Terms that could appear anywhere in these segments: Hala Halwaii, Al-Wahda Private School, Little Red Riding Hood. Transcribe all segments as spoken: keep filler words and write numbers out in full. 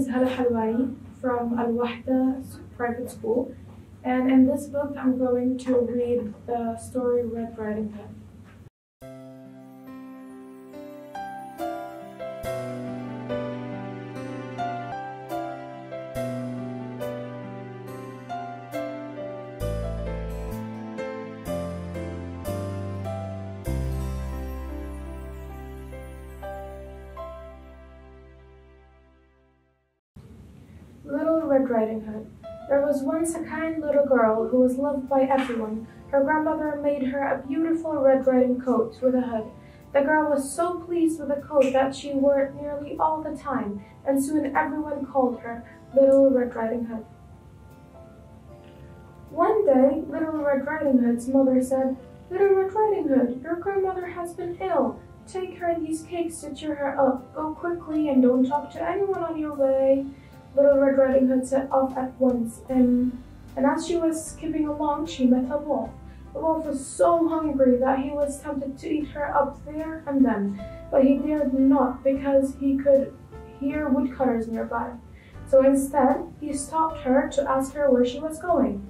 is Hala Halwaii from Al-Wahda Private School, and in this book I'm going to read the story Red Riding Hood. Little Red Riding Hood. There was once a kind little girl who was loved by everyone. Her grandmother made her a beautiful red riding coat with a hood. The girl was so pleased with the coat that she wore it nearly all the time, and soon everyone called her Little Red Riding Hood. One day, Little Red Riding Hood's mother said, "Little Red Riding Hood, your grandmother has been ill. Take her these cakes to cheer her up. Go quickly and don't talk to anyone on your way." Little Red Riding Hood set off at once, and, and as she was skipping along, she met a wolf. The wolf was so hungry that he was tempted to eat her up there and then, but he dared not because he could hear woodcutters nearby. So instead, he stopped her to ask her where she was going.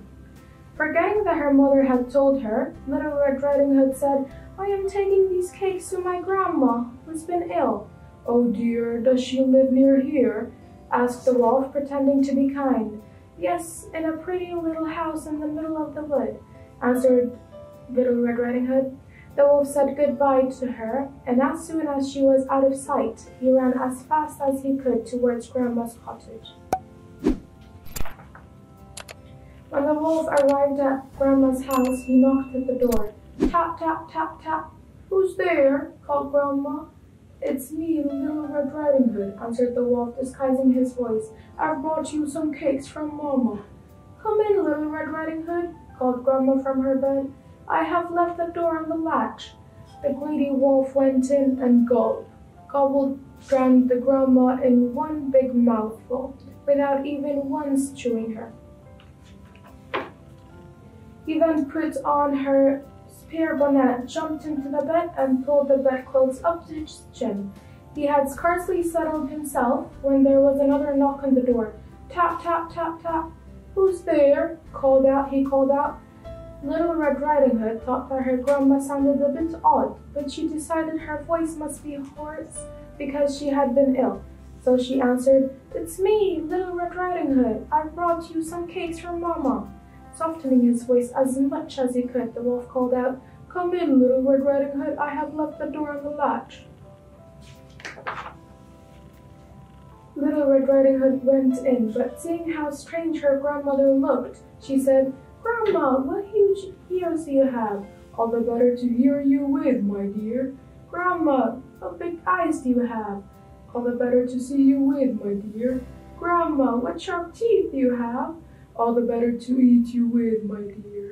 Forgetting that her mother had told her, Little Red Riding Hood said, "I am taking these cakes to my grandma, who's been ill." "Oh dear, does she live near here?" asked the wolf, pretending to be kind. "Yes, in a pretty little house in the middle of the wood," answered Little Red Riding Hood. The wolf said goodbye to her, and as soon as she was out of sight, he ran as fast as he could towards Grandma's cottage. When the wolf arrived at Grandma's house, he knocked at the door. Tap, tap, tap, tap. "Who's there?" called Grandma. "It's me, Little Red Riding Hood," answered the wolf, disguising his voice. "I've brought you some cakes from Mama." "Come in, Little Red Riding Hood," called Grandma from her bed. "I have left the door on the latch." The greedy wolf went in and gulp, gobbled down the grandma in one big mouthful, without even once chewing her. He then put on her Pierre Bonnet, jumped into the bed and pulled the bedclothes up to his chin. He had scarcely settled himself when there was another knock on the door. Tap, tap, tap, tap. "Who's there?" called out. He called out. Little Red Riding Hood thought that her grandma sounded a bit odd, but she decided her voice must be hoarse because she had been ill. So she answered, "It's me, Little Red Riding Hood. I brought you some cakes from Mama." Softening his voice as much as he could, the wolf called out, "Come in, Little Red Riding Hood, I have left the door on the latch." Little Red Riding Hood went in, but seeing how strange her grandmother looked, she said, "Grandma, what huge ears do you have?" "All the better to hear you with, my dear." "Grandma, what big eyes do you have?" "All the better to see you with, my dear." "Grandma, what sharp teeth do you have?" "All the better to eat you with, my dear."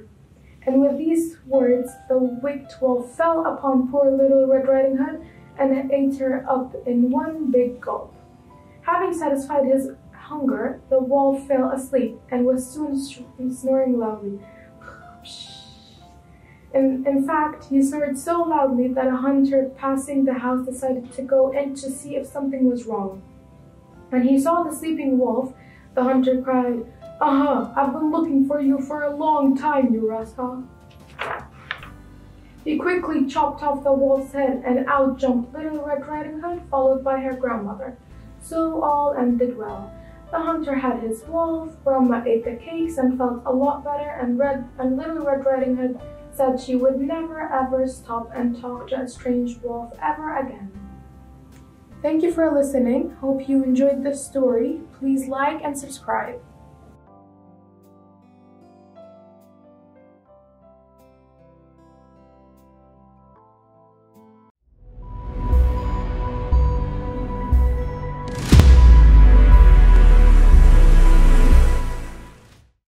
And with these words, the wicked wolf fell upon poor Little Red Riding Hood and ate her up in one big gulp. Having satisfied his hunger, the wolf fell asleep and was soon snoring loudly. In, in fact, he snored so loudly that a hunter passing the house decided to go in to see if something was wrong. When he saw the sleeping wolf, the hunter cried, "Aha! I've been looking for you for a long time, you rascal." He quickly chopped off the wolf's head, and out jumped Little Red Riding Hood, followed by her grandmother. So all ended well. The hunter had his wolf, Grandma ate the cakes and felt a lot better, and, Red, and Little Red Riding Hood said she would never ever stop and talk to a strange wolf ever again. Thank you for listening. Hope you enjoyed this story. Please like and subscribe.